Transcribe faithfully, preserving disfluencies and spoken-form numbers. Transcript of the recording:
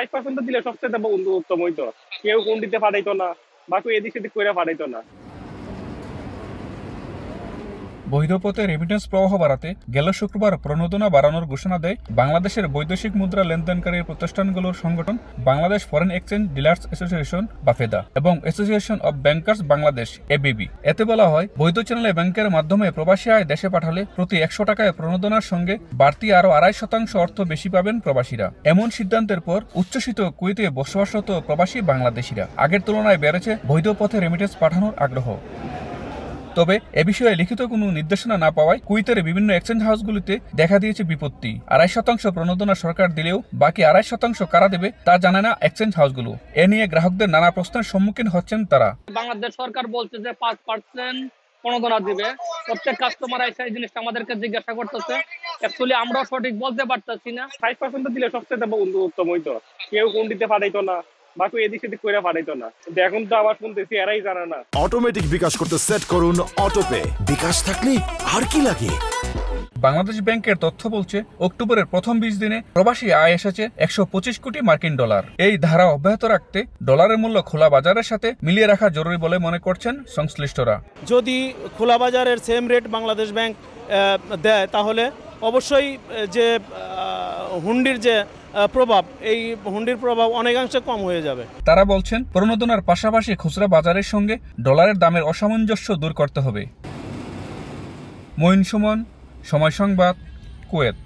ষাট পার্সেন্ট দিলে সবচেয়ে উন্নতম হইতো, কেউ গণ্ডিতে পাঠাইতো না বা কেউ এদিক সেদিক করে পাঠাইতো না। বৈধপথে রেমিটেন্স প্রবাহ বাড়াতে গেল শুক্রবার প্রণোদনা বাড়ানোর ঘোষণা দেয় বাংলাদেশের বৈদেশিক মুদ্রা লেনদেনকারী প্রতিষ্ঠানগুলোর সংগঠন Bangladesh foreign exchange dealers association বা ফেদা এবং association of bankers Bangladesh ABB. এতে বলা হয়, বৈধ চ্যানেলে ব্যাংকের মাধ্যমে প্রবাসী আয় দেশে পাঠালে প্রতি একশো টাকায় প্রণোদনার সঙ্গে বাড়তি আরও আড়াই শতাংশ অর্থ বেশি পাবেন প্রবাসীরা। এমন সিদ্ধান্তের পর উচ্ছ্বসিত কুয়েতে বসবাসরত প্রবাসী বাংলাদেশিরা। আগের তুলনায় বেড়েছে বৈধ পথে রেমিটেন্স পাঠানোর আগ্রহ। তবে এ বিষয়ে লিখিত কোনো নির্দেশনা না পাওয়ায় কুয়েতের বিভিন্ন এক্সচেঞ্জ হাউসগুলিতে দেখা দিয়েছে বিপত্তি। আড়াই শতাংশ প্রণোদনা সরকার দিলেও বাকি আড়াই শতাংশ কারা দেবে তা জানে না এক্সচেঞ্জ হাউসগুলো। এ নিয়ে গ্রাহকদের নানা প্রশ্নের সম্মুখীন হচ্ছেন তারা। বাংলাদেশ সরকার বলছে যে পাঁচ পার্সেন্ট প্রণোদনা দিবে, প্রত্যেক কাস্টমার এসে এই জিনিসটা আমাদেরকে জিজ্ঞাসা করতেছে। অ্যাকচুয়ালি আমরা সঠিক বলতে পারতেছি না। ষাট পার্সেন্ট দিলে সবচেয়ে উত্তম হইতো, কেউ গণ্ডিতে পাঠাইতো না বা কেউ এদিক সেদিক করে পাঠাইতো না। এখন তো আবার শুনতেছি এরাই জানে না। অটোমেটিক বিকাশ করতে সেট করুন অটোপে, বিকাশ থাকলে আর কি লাগে। বাংলাদেশ ব্যাংকের তথ্য বলছে, অক্টোবরের প্রথম বিশ দিনে প্রবাসী আয় এসেছে একশো পঁচিশ কোটি মার্কিন ডলার। এই ধারা অব্যাহত রাখতে ডলারের মূল্য খোলা বাজারের সাথে মিলিয়ে রাখা জরুরি বলে মনে করছেন সংশ্লিষ্টরা। যদি খোলা বাজারের সেম রেট বাংলাদেশ ব্যাংক দেয় তাহলে অবশ্যই যে হুন্ডির যে প্রভাব, এই হুন্ডির প্রভাব অনেকাংশে কম হয়ে যাবে। তারা বলছেন, প্রণোদনার পাশাপাশি খুচরা বাজারের সঙ্গে ডলারের দামের অসামঞ্জস্য দূর করতে হবে। মঈন সুমন, সময় সংবাদ, কুয়েত।